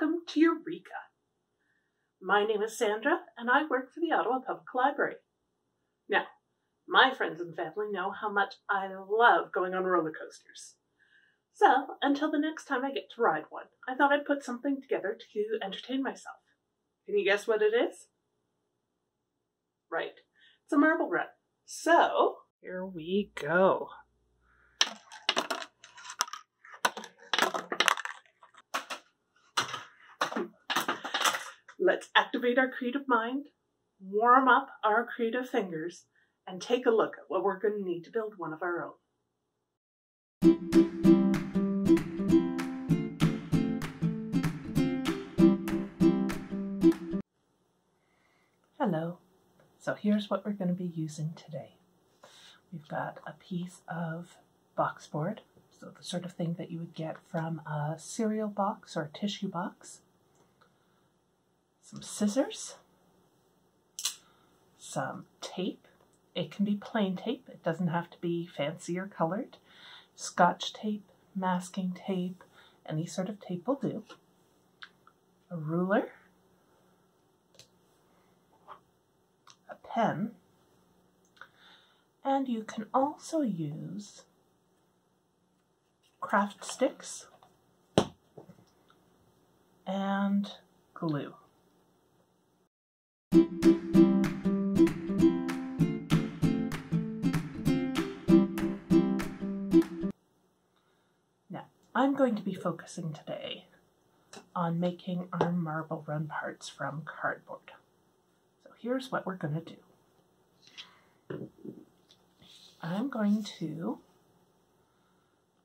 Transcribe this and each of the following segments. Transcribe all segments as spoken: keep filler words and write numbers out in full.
Welcome to Eureka. My name is Sandra, and I work for the Ottawa Public Library. Now, my friends and family know how much I love going on roller coasters. So, until the next time I get to ride one, I thought I'd put something together to entertain myself. Can you guess what it is? Right, it's a marble run. So, here we go. Let's activate our creative mind, warm up our creative fingers, and take a look at what we're going to need to build one of our own. Hello. So here's what we're going to be using today. We've got a piece of boxboard, so the sort of thing that you would get from a cereal box or a tissue box. Some scissors, some tape. It can be plain tape, it doesn't have to be fancy or colored. Scotch tape, masking tape, any sort of tape will do. A ruler, a pen, and you can also use craft sticks and glue. Now, I'm going to be focusing today on making our marble run parts from cardboard. So here's what we're going to do. I'm going to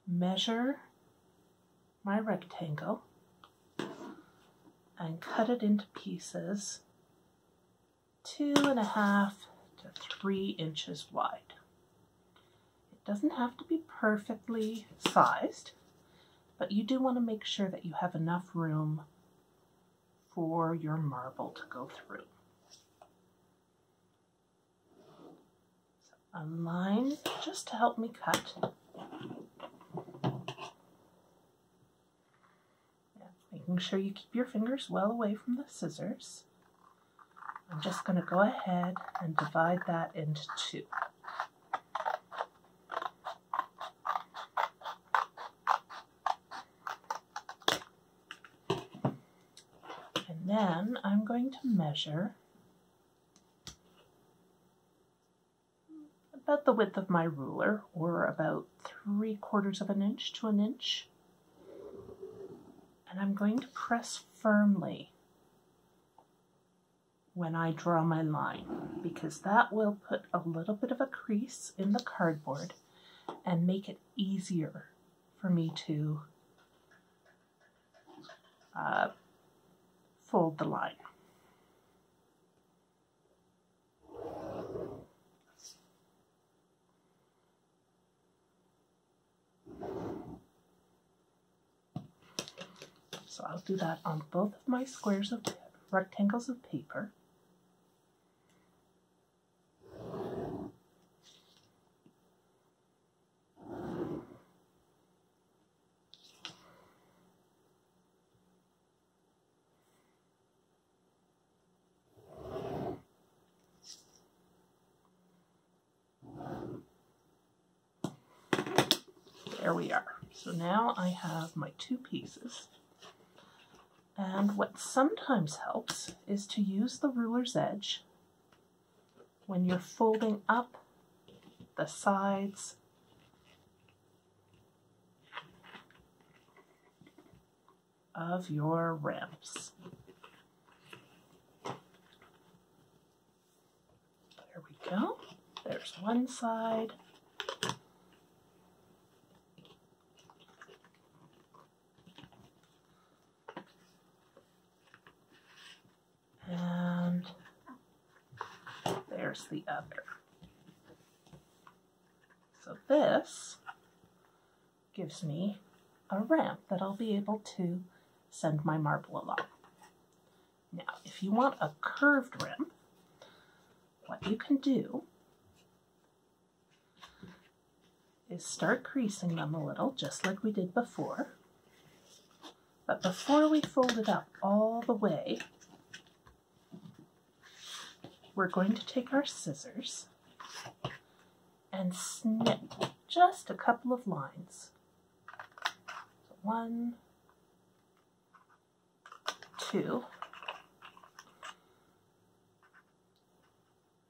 measure my rectangle and cut it into pieces two and a half to three inches wide. It doesn't have to be perfectly sized, but you do want to make sure that you have enough room for your marble to go through. So a line just to help me cut. Yeah, making sure you keep your fingers well away from the scissors. I'm just going to go ahead and divide that into two. And then I'm going to measure about the width of my ruler, or about three quarters of an inch to an inch. And I'm going to press firmly when I draw my line, because that will put a little bit of a crease in the cardboard and make it easier for me to uh, fold the line. So I'll do that on both of my squares of rectangles of paper. There we are. So now I have my two pieces. And what sometimes helps is to use the ruler's edge when you're folding up the sides of your ramps. There we go. There's one side. The other. So this gives me a ramp that I'll be able to send my marble along. Now, if you want a curved ramp, what you can do is start creasing them a little, just like we did before, But before we fold it up all the way, we're going to take our scissors and snip just a couple of lines. So one, two,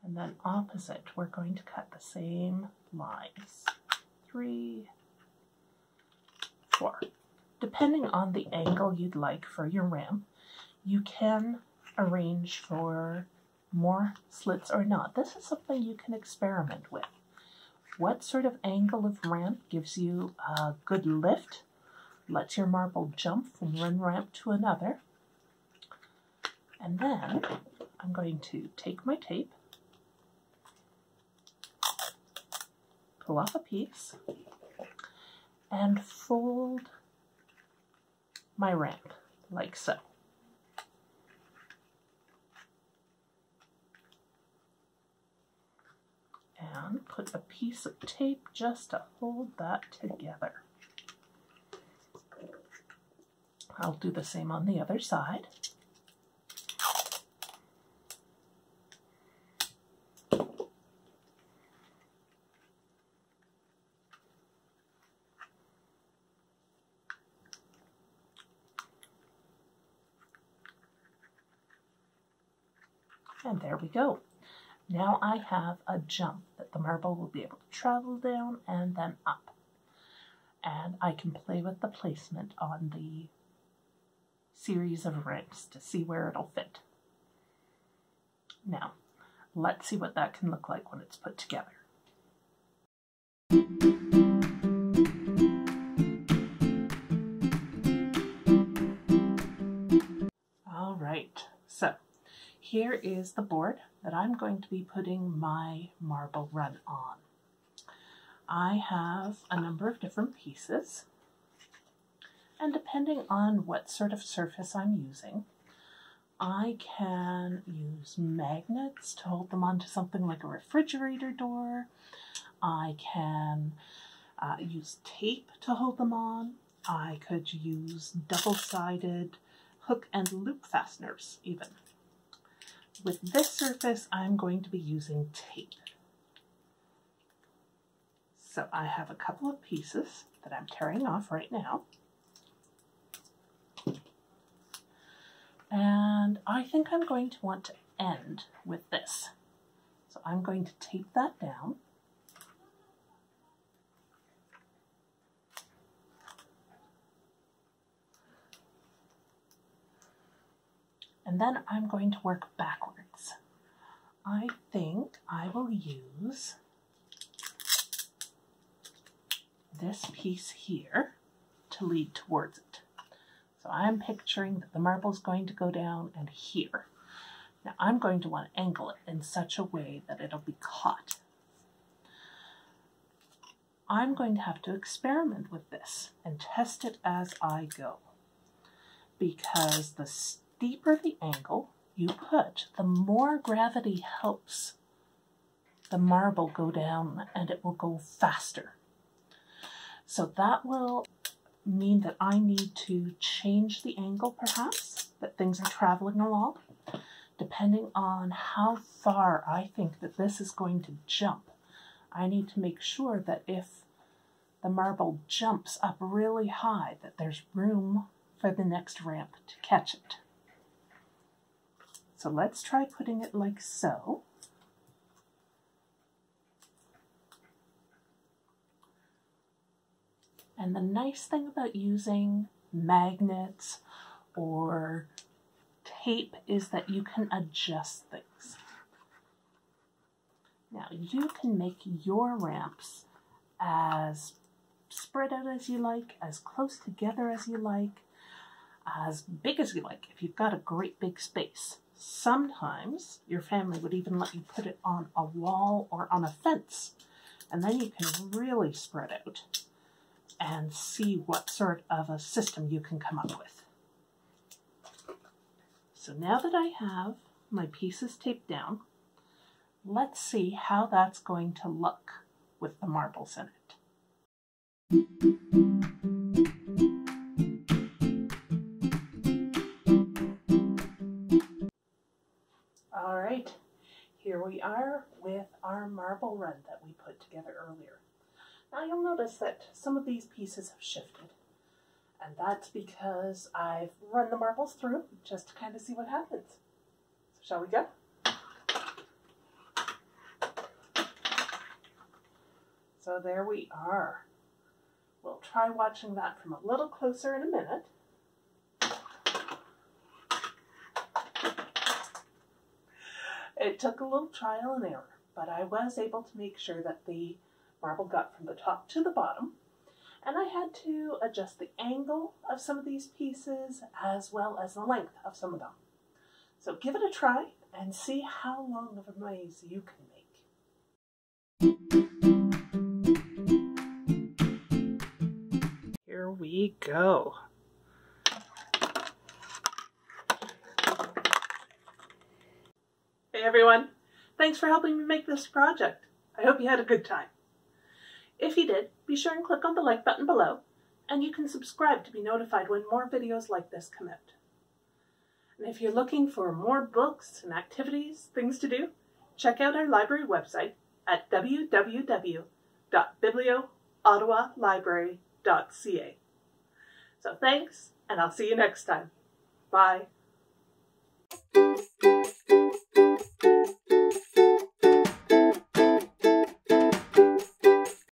and then opposite, we're going to cut the same lines. Three, four. Depending on the angle you'd like for your rim, you can arrange for more slits or not. This is something you can experiment with. What sort of angle of ramp gives you a good lift, lets your marble jump from one ramp to another? And then I'm going to take my tape, pull off a piece, and fold my ramp like so. And put a piece of tape just to hold that together. I'll do the same on the other side. And there we go. Now I have a jump that the marble will be able to travel down and then up. And I can play with the placement on the series of ramps to see where it'll fit. Now, let's see what that can look like when it's put together. All right, so here is the board that I'm going to be putting my marble run on. I have a number of different pieces, and depending on what sort of surface I'm using, I can use magnets to hold them onto something like a refrigerator door. I can uh, use tape to hold them on. I could use double-sided hook and loop fasteners even. With this surface, I'm going to be using tape. So I have a couple of pieces that I'm tearing off right now. And I think I'm going to want to end with this. So I'm going to tape that down. And then I'm going to work backwards. I think I will use this piece here to lead towards it. So I'm picturing that the marble's going to go down and here. Now I'm going to want to angle it in such a way that it'll be caught. I'm going to have to experiment with this and test it as I go, because the The deeper the angle you put, the more gravity helps the marble go down and it will go faster. So that will mean that I need to change the angle perhaps that things are traveling along, depending on how far I think that this is going to jump. I need to make sure that if the marble jumps up really high, that there's room for the next ramp to catch it. So let's try putting it like so. And the nice thing about using magnets or tape is that you can adjust things. Now you can make your ramps as spread out as you like, as close together as you like, as big as you like if you've got a great big space. Sometimes your family would even let you put it on a wall or on a fence, and then you can really spread out and see what sort of a system you can come up with. So now that I have my pieces taped down, let's see how that's going to look with the marbles in it. Here we are with our marble run that we put together earlier. Now you'll notice that some of these pieces have shifted, and that's because I've run the marbles through just to kind of see what happens. So shall we go? So there we are. We'll try watching that from a little closer in a minute. It took a little trial and error, but I was able to make sure that the marble got from the top to the bottom, and I had to adjust the angle of some of these pieces as well as the length of some of them. So give it a try and see how long of a maze you can make. Here we go. Hey everyone, thanks for helping me make this project. I hope you had a good time. If you did, be sure and click on the like button below, and you can subscribe to be notified when more videos like this come out. And if you're looking for more books and activities, things to do, check out our library website at w w w dot biblio ottawa library dot c a. So thanks, and I'll see you next time. Bye.